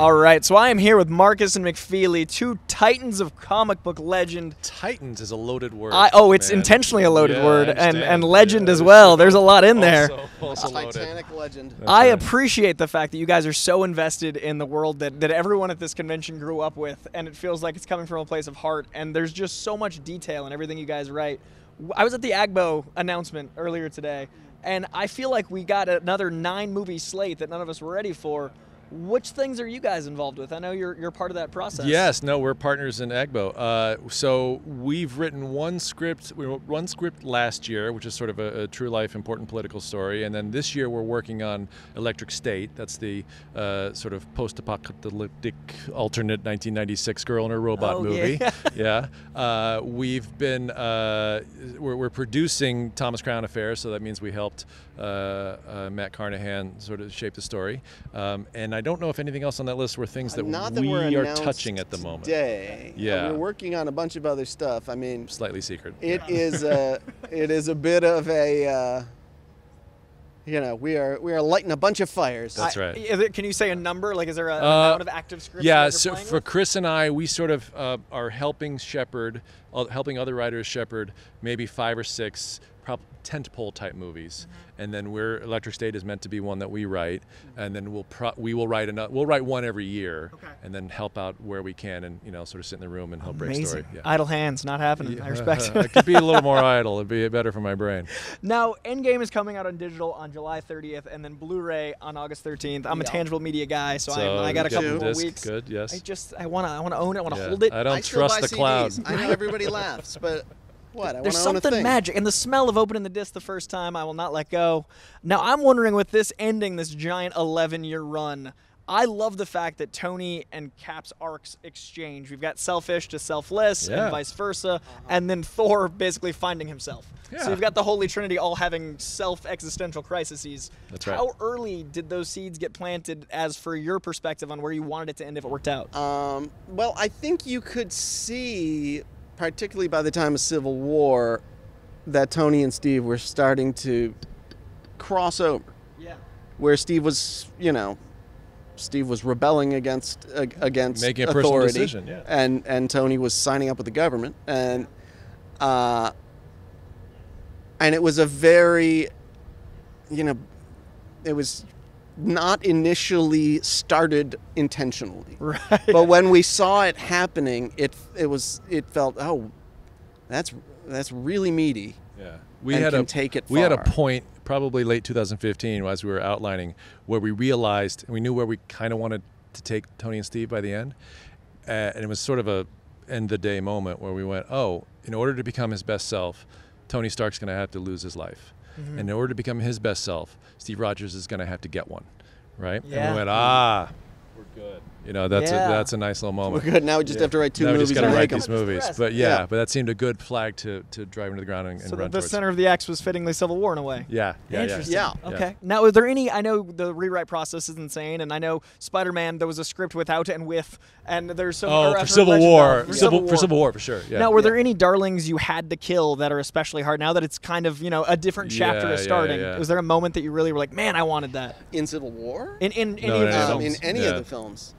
Alright, so I am here with Markus and McFeely, two titans of comic book legend. Titans is a loaded word. It's intentionally a loaded word, and legend as well. There's a lot in there. Also Titanic legend. That's I appreciate the fact that you guys are so invested in the world that everyone at this convention grew up with, and it feels like it's coming from a place of heart, and there's just so much detail in everything you guys write. I was at the Agbo announcement earlier today, and I feel like we got another 9-movie slate that none of us were ready for. Which things are you guys involved with? I know you're part of that process. Yes, no, we're partners in Agbo. So we've written one script last year, which is sort of a true life important political story, and then this year we're working on Electric State. That's the sort of post-apocalyptic alternate 1996 girl and her robot movie. Yeah. We're producing Thomas Crown Affairs, so that means we helped Matt Carnahan sort of shape the story, and I don't know if anything else on that list were things that we are touching at the moment. Today, yeah, we're working on a bunch of other stuff. I mean, slightly secret. It is a bit of a, you know, we are lighting a bunch of fires. That's right. Can you say a number? Like, is there an amount of active scripts? Yeah. So for Chris and I, we sort of are helping other writers shepherd maybe 5 or 6. Probably tentpole type movies, and then Electric State is meant to be one that we write, and then we will write another. We'll write one every year, and then help out where we can, and you know, sort of sit in the room and help break story. Yeah. Idle hands, not happening. Yeah. I respect. It could be a little more idle. It'd be better for my brain. Now, Endgame is coming out on digital on July 30th, and then Blu-ray on August 13th. I'm a tangible media guy, so I got a couple more weeks. Good, yes. I want to own it. I want to hold it. I don't trust the cloud. I know everybody laughs, but. There's something magic, and the smell of opening the disc the first time, I will not let go. Now, I'm wondering, with this ending, this giant 11-year run, I love the fact that Tony and Cap's arcs exchange. We've got selfish to selfless, and vice versa, and then Thor basically finding himself. Yeah. So you've got the Holy Trinity all having self-existential crises. That's right. How early did those seeds get planted, as for your perspective on where you wanted it to end if it worked out? Well, I think you could see, particularly by the time of Civil War, that Tony and Steve were starting to cross over. Yeah. Where Steve was, you know, Steve was rebelling against making a personal decision, yeah. And Tony was signing up with the government, and it was a very, you know, it was not initially started intentionally, right? But when we saw it happening, it felt that's really meaty. Yeah, we had a point probably late 2015 as we were outlining where we realized we knew where we kind of wanted to take Tony and Steve by the end, and it was sort of a end of the day moment where we went, oh, in order to become his best self, Tony Stark's going to have to lose his life. Mm-hmm. And in order to become his best self, Steve Rogers is going to have to get one, right? Yeah. And we went, we're good. You know, that's a nice little moment. We're good. Now we just have to write two movies. Now we just got to write these movies. But but that seemed a good flag to drive into the ground and run towards. So the center of the axe was fittingly Civil War in a way. Yeah. Interesting. Yeah. Okay. Now, is there any? I know the rewrite process is insane, and I know Spider-Man. There was a script without and with, and there's some. Oh, for Civil War. For Civil War, for sure. Yeah. Now, were there any darlings you had to kill that are especially hard? Now that it's kind of, you know, a different chapter is starting. Was there a moment that you really were like, man, I wanted that in Civil War? In any of the films.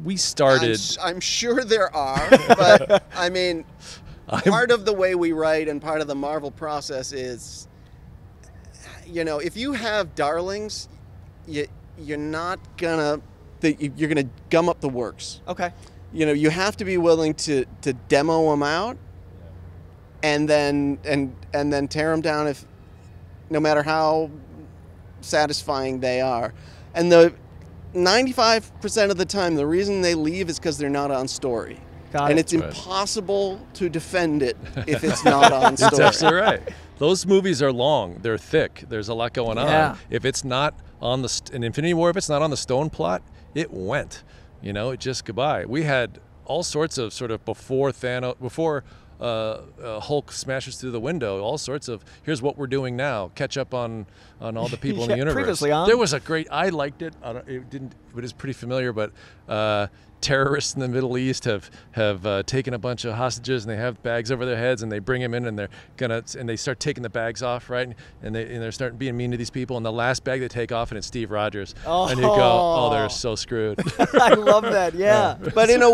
We started. I'm sure there are, but I mean, part of the way we write and part of the Marvel process is, you know, if you have darlings, you're gonna gum up the works. Okay. You know, you have to be willing to demo them out, and then tear them down if, no matter how satisfying they are. And the 95% of the time, the reason they leave is because they're not on story. And it's impossible to defend it if it's not on story. That's absolutely right. Those movies are long. They're thick. There's a lot going on. If it's not on in Infinity War, if it's not on the Stone plot, it went. You know, it just goodbye. We had all sorts of sort of before Thanos, before Hulk smashes through the window, all sorts of, here's what we're doing now, catch up on all the people in the universe. Previously on. There was a great, I liked it. It didn't, but it's pretty familiar, but terrorists in the Middle East have taken a bunch of hostages, and they have bags over their heads, and they bring them in, and they start taking the bags off, right? And they're starting being mean to these people, and the last bag they take off, and it's Steve Rogers, and you go, oh, they're so screwed. I love that, yeah. But in a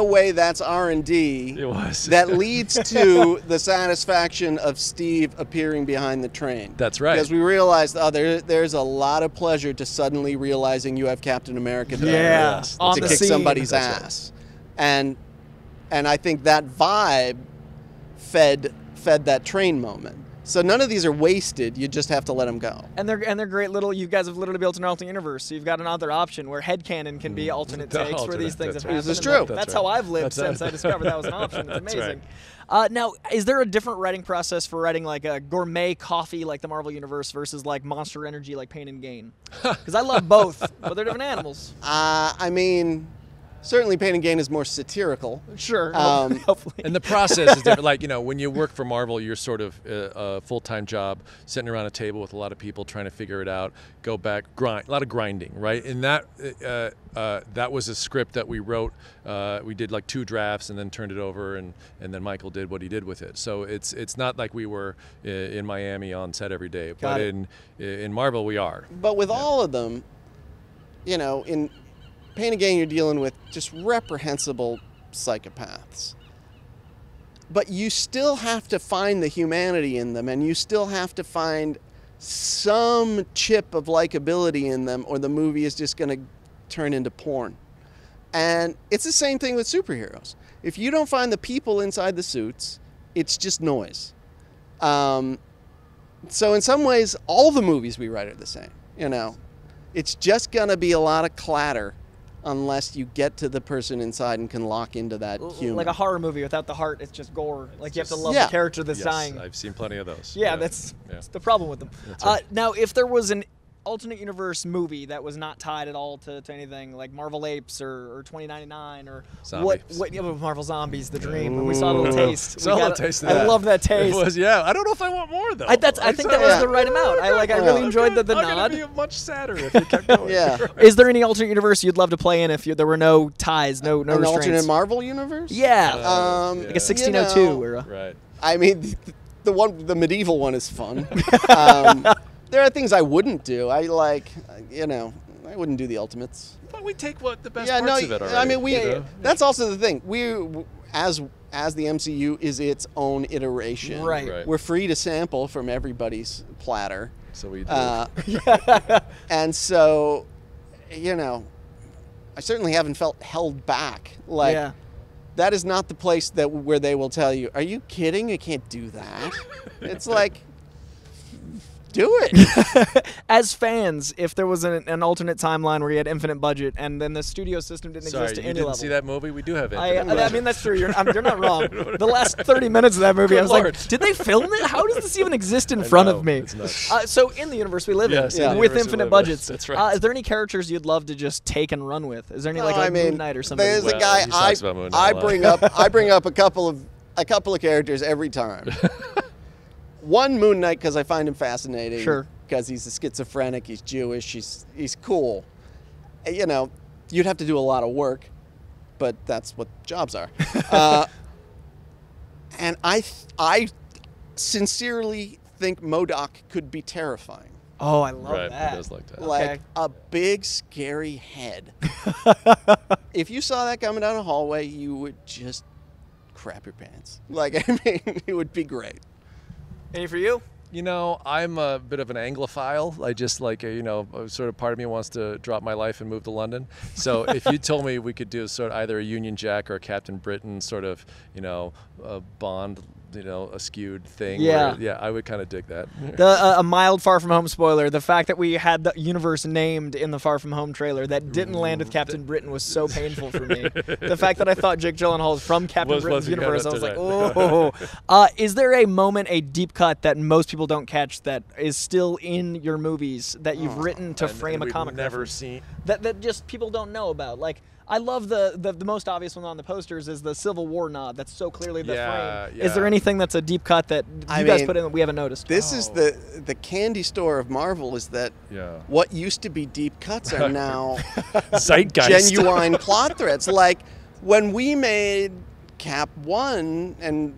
way, that's R&D. It was. That leads to the satisfaction of Steve appearing behind the train. That's right. Because we realized, there's a lot of pleasure to suddenly realizing you have Captain America to kick somebody's ass. Right. And I think that vibe fed that train moment. So none of these are wasted. You just have to let them go. And they're great little. You guys have literally built an alternate universe. So you've got another option where headcanon can be alternate takes where these things have happened. This is true. That's how I've lived since I discovered that was an option. It's amazing. Right. Now, is there a different writing process for writing like a gourmet coffee like the Marvel Universe versus like Monster Energy like Pain and Gain? Because I love both, but they're different animals. I mean. Certainly, Pain and Gain is more satirical. Sure, hopefully. And the process is different. Like, you know, when you work for Marvel, you're sort of a full-time job, sitting around a table with a lot of people trying to figure it out, go back, grind, a lot of grinding, right? And that that was a script that we wrote. We did like 2 drafts and then turned it over, and then Michael did what he did with it. So it's not like we were in Miami on set every day, but in Marvel we are. But with all of them, you know, in Pain and Gain, you're dealing with just reprehensible psychopaths. But you still have to find the humanity in them, and you still have to find some chip of likability in them, or the movie is just going to turn into porn. And it's the same thing with superheroes. If you don't find the people inside the suits, it's just noise. So in some ways, all the movies we write are the same. You know, it's just going to be a lot of clatter. Unless you get to the person inside and can lock into that human. Like a horror movie without the heart, it's just gore. It's like you have to love the character that's dying. I've seen plenty of those. That's the problem with them. Now, if there was an alternate universe movie that was not tied at all to anything, like Marvel Apes or 2099 or zombies. Marvel Zombies, the dream. Ooh. We saw a little taste. I love that taste. It was, I don't know if I want more though. I think that was the right amount. I really enjoyed the nod. It would be much sadder if it kept going. Is there any alternate universe you'd love to play in if there were no ties, no restraints? Alternate Marvel universe? Yeah. Like a 1602 era. Right. I mean, the medieval one is fun. There are things I wouldn't do. I wouldn't do the Ultimates. But we take the best parts of it already. I mean, that's also the thing. We, as the MCU is its own iteration, right? We're free to sample from everybody's platter. So we do. And so, I certainly haven't felt held back. That is not the place where they will tell you, "Are you kidding? You can't do that." It's like. Do it. As fans, if there was an alternate timeline where you had infinite budget and then the studio system didn't exist to any level. Sorry, you didn't see that movie? We do have infinite budget. I mean, that's true. You're not wrong. The last 30 minutes of that movie, I was like, did they film it? How does this even exist in front of me? It's nuts. So in the universe we live in, with infinite budgets. That's right. Is there any characters you'd love to just take and run with? Is there any Moon Knight or something? There's a guy I bring up a couple of characters every time. One, Moon Knight, because I find him fascinating. Sure. Because he's a schizophrenic, he's Jewish, he's cool. You know, you'd have to do a lot of work, but that's what jobs are. And I sincerely think MODOK could be terrifying. Oh, I love that. He does like that. A big, scary head. If you saw that coming down a hallway, you would just crap your pants. It would be great. Any for you? You know, I'm a bit of an Anglophile. I just sort of part of me wants to drop my life and move to London. So if you told me we could do sort of either a Union Jack or a Captain Britain sort of, a Bond, a skewed thing. Yeah. Where, I would kind of dig that. A mild Far From Home spoiler. The fact that we had the universe named in the Far From Home trailer that didn't land with Captain Britain was so painful for me. The fact that I thought Jake Gyllenhaal is from Captain Britain's universe, I was like, oh. Is there a moment, a deep cut that most people don't catch that is still in your movies that you've written to frame a comic? Never seen that just people don't know about. Like. I love the most obvious one on the posters is the Civil War nod. That's so clearly the frame. Yeah. Is there anything that's a deep cut that you guys put in that we haven't noticed? This is the candy store of Marvel, is that what used to be deep cuts are now genuine plot threads. Like when we made Cap 1 and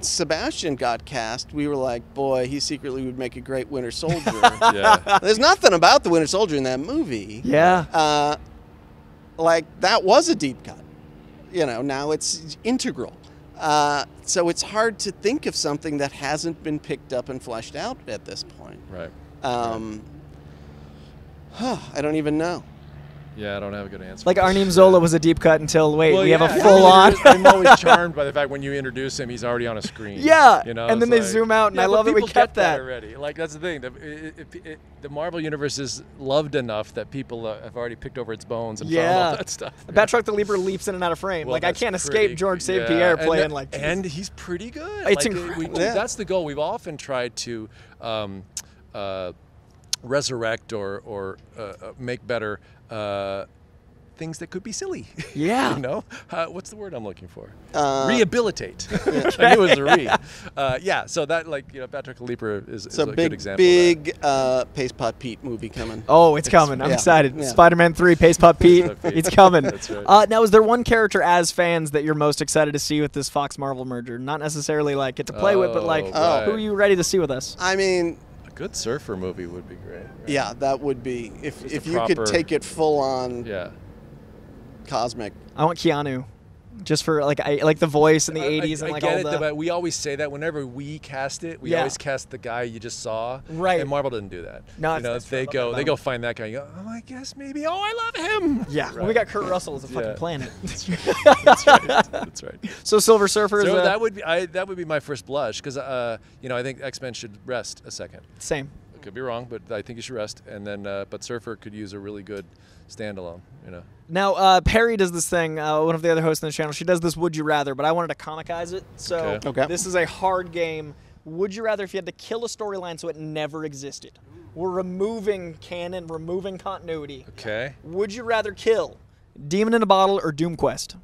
Sebastian got cast, we were like, boy, he secretly would make a great Winter Soldier. There's nothing about the Winter Soldier in that movie. Like, that was a deep cut. You know, now it's integral. So it's hard to think of something that hasn't been picked up and fleshed out at this point. Right. I don't even know. Yeah, I don't have a good answer. Like Arnim Zola was a deep cut until we have a full on. I'm always charmed by the fact when you introduce him, he's already on a screen. You know, and then they zoom out, and I love that we kept that already. Like that's the thing. The Marvel universe is loved enough that people have already picked over its bones and found all that stuff. Batroc the Leaper leaps in and out of frame. Well, like I can't escape George St. Pierre playing like this. And he's pretty good. It's incredible. That's the goal. We've often tried to resurrect or make better. Things that could be silly. You know? What's the word I'm looking for? Rehabilitate. I knew it was a re. So that, like, you know, Patrick Leaper is a good example. Big Paste Pot Pete movie coming. Oh, it's coming. I'm excited. Spider-Man 3, Paste Pot Pete. It's coming. That's right. Now, is there one character as fans that you're most excited to see with this Fox-Marvel merger? Not necessarily, like, get to play with, but, like, who are you ready to see with us? I mean... Good Surfer movie would be great. Right? Yeah, that would be if you could take it full on. Cosmic. I want Keanu, just for like the voice in the '80s and like all that. But we always say that whenever we cast it, we always cast the guy you just saw. Right. And Marvel doesn't do that. No, they go find that guy. And you go, oh, I guess maybe. Oh, I love him. Yeah. Right. Well, we got Kurt Russell as a fucking planet. That's right. That's right. That's right. So Silver Surfer. So that would be my first blush because you know, I think X-Men should rest a second. Same. I could be wrong, but I think you should rest. And then but Surfer could use a really good standalone. You know. Now, Perry does this thing, one of the other hosts on the channel, she does this Would You Rather, but I wanted to comicize it, so this is a hard game. Would you rather if you had to kill a storyline so it never existed? We're removing canon, removing continuity. Okay. Would you rather kill Demon in a Bottle or Doom Quest?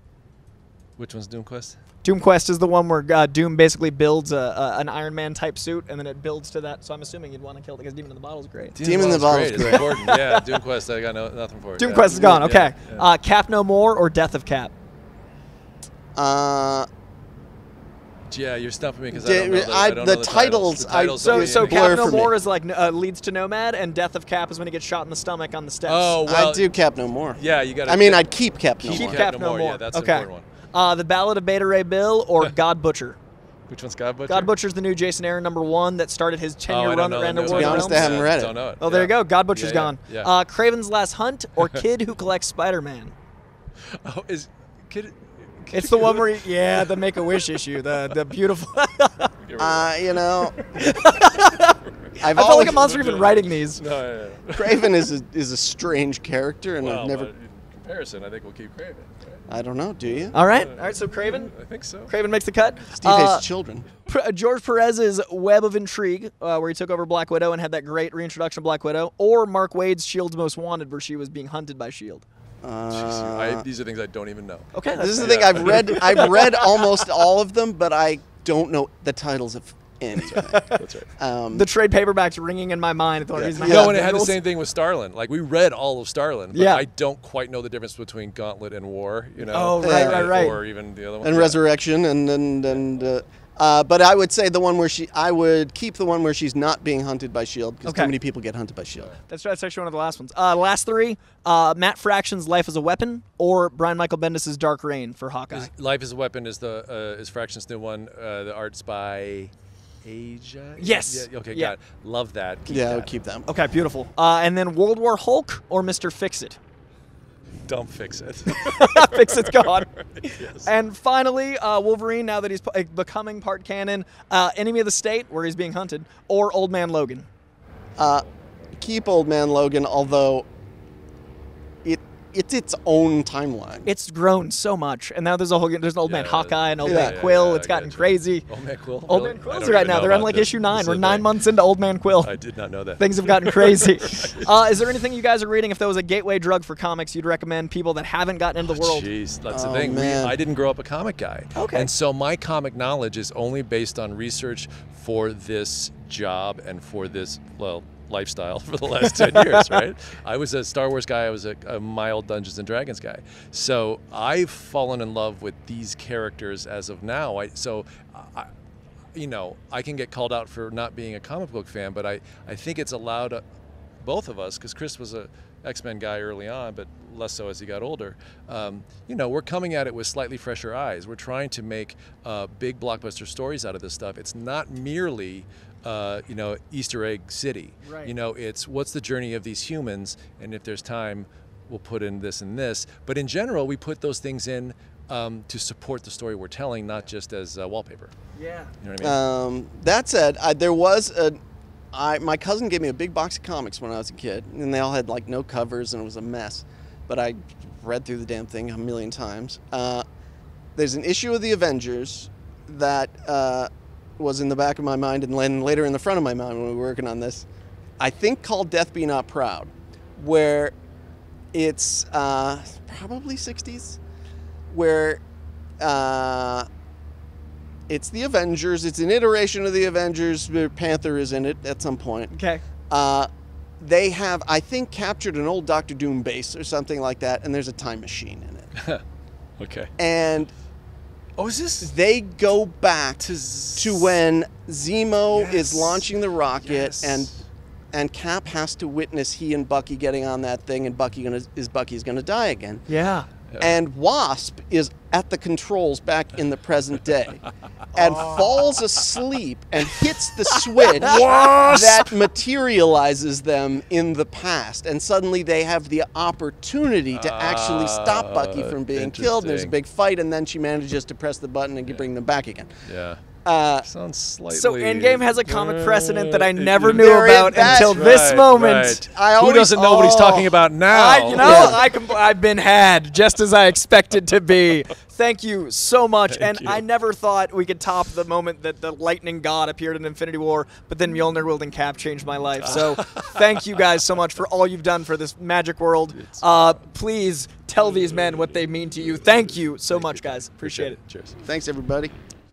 Which one's Doom Quest? Doom Quest is the one where Doom basically builds an Iron Man type suit, and then it builds to that. So I'm assuming you'd want to kill it because Demon in the Bottle is great. Demon in the Bottle is great. Important. Yeah, Doom Quest, I got nothing for it. Doom Quest is gone. Okay. Cap No More or Death of Cap? Yeah, you're stumping me because I don't know the titles. So Cap No More is like leads to Nomad, and Death of Cap is when he gets shot in the stomach on the steps. Oh, well, I'd do Cap No More. Yeah, you got. I mean, I'd keep Cap No More. Keep Cap No More. Yeah, that's an important one. The Ballad of Beta Ray Bill or God Butcher? Which one's God Butcher? God Butcher's the new Jason Aaron #1 that started his 10-year run at Random War Realms. I haven't read it. Don't know it. Oh, there you go. God Butcher's gone. Yeah. Kraven's Last Hunt or Kid Who Collects Spider-Man? Oh, is Kid? It's the one where he, the Make-A-Wish issue, the beautiful. You know, I felt like a monster even writing these. No. Kraven is a strange character, and I've never. Comparison, I think we'll keep Kraven. I don't know. Do you? All right. So Kraven. I think so. Kraven makes the cut. Steve hates children. George Perez's Web of Intrigue, where he took over Black Widow and had that great reintroduction of Black Widow, or Mark Waid's S.H.I.E.L.D.'s Most Wanted, where she was being hunted by S.H.I.E.L.D. These are things I don't even know. Okay. This is the thing I've read. I've read almost all of them, but I don't know the titles of. That's right. The trade paperback's ringing in my mind. And it had the same thing with Starlin. Like, we read all of Starlin, but I don't quite know the difference between Gauntlet and War, you know. Or even the other one. And Resurrection, but I would say the one where I would keep the one where she's not being hunted by S.H.I.E.L.D. because too many people get hunted by S.H.I.E.L.D. That's actually one of the last ones. Last three, Matt Fraction's Life as a Weapon or Brian Michael Bendis' Dark Reign for Hawkeye. Life as a Weapon is Fraction's new one, the art's by... Asia? Yes. Yeah, okay, got it. Love that. I would keep them. Okay, beautiful. And then World War Hulk or Mr. Fix-It? Don't fix it. Fix-It's gone. Yes. And finally, Wolverine, now that he's becoming part canon, Enemy of the State, where he's being hunted, or Old Man Logan? Keep Old Man Logan, although it's its own timeline. It's grown so much, and now there's a whole there's Old Man Hawkeye and Old Man Quill. It's gotten crazy. Old Man Quill. Old Man Quill's right now. They're on like issue 9. We're 9 months into Old Man Quill. I did not know that. Things have gotten crazy. Is there anything you guys are reading? If there was a gateway drug for comics, you'd recommend people that haven't gotten into the world. Jeez, that's the thing. I didn't grow up a comic guy, and so my comic knowledge is only based on research for this job and for this lifestyle for the last 10 years, right? I was a Star Wars guy. I was a mild Dungeons and Dragons guy. So I've fallen in love with these characters as of now. You know, I can get called out for not being a comic book fan, but I think it's allowed both of us, because Chris was a X-Men guy early on, but less so as he got older. You know, we're coming at it with slightly fresher eyes. We're trying to make big blockbuster stories out of this stuff. It's not merely you know, Easter egg city. Right. You know, it's what's the journey of these humans, and if there's time, we'll put in this and this. But in general, we put those things in to support the story we're telling, not just as wallpaper. Yeah. You know what I mean? That said, my cousin gave me a big box of comics when I was a kid, and they all had like no covers, and it was a mess. But I read through the damn thing a million times. There's an issue of the Avengers that was in the back of my mind and then later in the front of my mind when we were working on this, I think called Death Be Not Proud, where it's probably 60s, where it's the Avengers, it's an iteration of the Avengers, Panther is in it at some point. Okay. They have, I think, captured an old Dr. Doom base or something like that, and there's a time machine in it. Okay. And oh, is this? They go back to when Zemo is launching the rocket, and Cap has to witness he and Bucky getting on that thing, and Bucky's gonna die again. Yeah. And Wasp is at the controls back in the present day, and falls asleep and hits the switch that materializes them in the past, and suddenly they have the opportunity to actually stop Bucky from being killed. There's a big fight, and then she manages to press the button and bring them back again. Yeah. Sounds slightly... So Endgame has a comic precedent that I never knew about until this moment. Right. Who doesn't know what he's talking about now? I've been had, just as I expected to be. Thank you so much. Thank you. I never thought we could top the moment that the lightning god appeared in Infinity War, but then Mjolnir wielding Cap changed my life. So thank you guys so much for all you've done for this magic world. Please tell these men what they mean to you. Thank you so much, guys. Appreciate it. Cheers. Thanks, everybody.